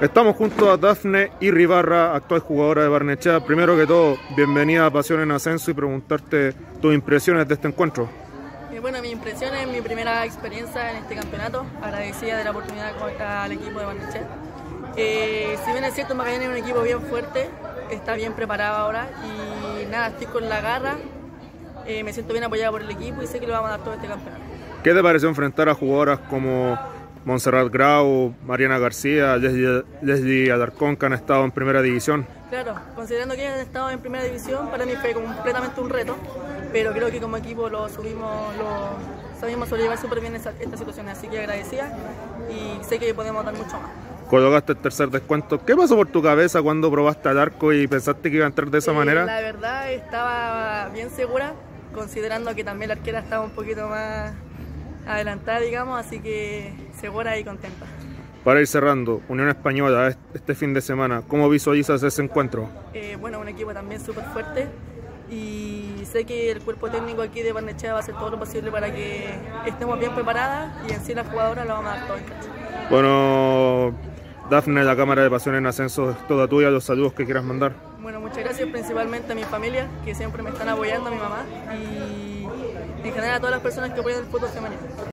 Estamos junto a Dafne Irribarra, actual jugadora de Barnechea. Primero que todo, bienvenida a Pasión en Ascenso y preguntarte tus impresiones de este encuentro. Bueno, mis impresiones, mi primera experiencia en este campeonato, agradecida de la oportunidad al equipo de Barnechea. Si bien es cierto, Magallanes es un equipo bien fuerte, está bien preparado ahora y nada, estoy con la garra, me siento bien apoyada por el equipo y sé que lo vamos a dar todo este campeonato. ¿Qué te pareció enfrentar a jugadoras como Montserrat Grau, Mariana García, Leslie Alarcón, que han estado en primera división? Claro, considerando que han estado en primera división, para mí fue completamente un reto, pero creo que como equipo sabíamos sobrellevar súper bien esta situación, así que agradecida y sé que podemos dar mucho más. Colocaste el tercer descuento. ¿Qué pasó por tu cabeza cuando probaste el arco y pensaste que iba a entrar de esa manera? La verdad estaba bien segura, considerando que también la arquera estaba un poquito más adelantada, digamos, así que segura y contenta. Para ir cerrando, Unión Española este fin de semana, ¿cómo visualizas ese encuentro? Bueno, un equipo también súper fuerte y sé que el cuerpo técnico aquí de Barnechea va a hacer todo lo posible para que estemos bien preparadas y en sí las jugadoras lo vamos a dar todo en cancha. Bueno, Dafne, la cámara de Pasión en Ascenso es toda tuya, los saludos que quieras mandar. Bueno, muchas gracias principalmente a mi familia, que siempre me están apoyando, a mi mamá y en general a todas las personas que apoyan el fútbol femenino.